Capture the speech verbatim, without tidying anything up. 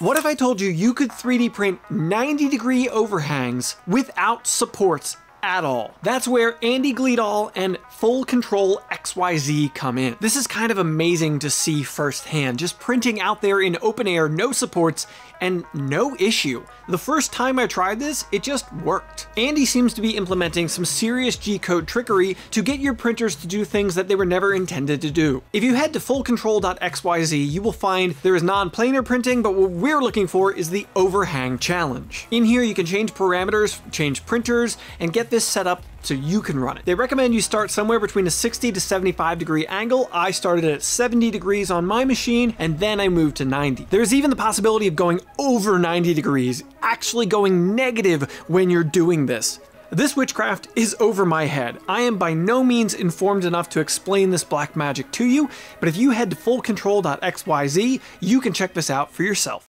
What if I told you you could three D print ninety degree overhangs without supports at all? That's where Andy Gleadall and FullControl dot x y z come in. This is kind of amazing to see firsthand, just printing out there in open air, no supports and no issue. The first time I tried this, it just worked. Andy seems to be implementing some serious G code trickery to get your printers to do things that they were never intended to do. If you head to FullControl dot x y z, you will find there is non-planar printing, but what we're looking for is the overhang challenge. In here, you can change parameters, change printers, and get this set up so you can run it. They recommend you start somewhere between a sixty to seventy-five degree angle. I started at seventy degrees on my machine, and then I moved to ninety. There's even the possibility of going over ninety degrees, actually going negative when you're doing this. This witchcraft is over my head. I am by no means informed enough to explain this black magic to you, but if you head to FullControl dot x y z, you can check this out for yourself.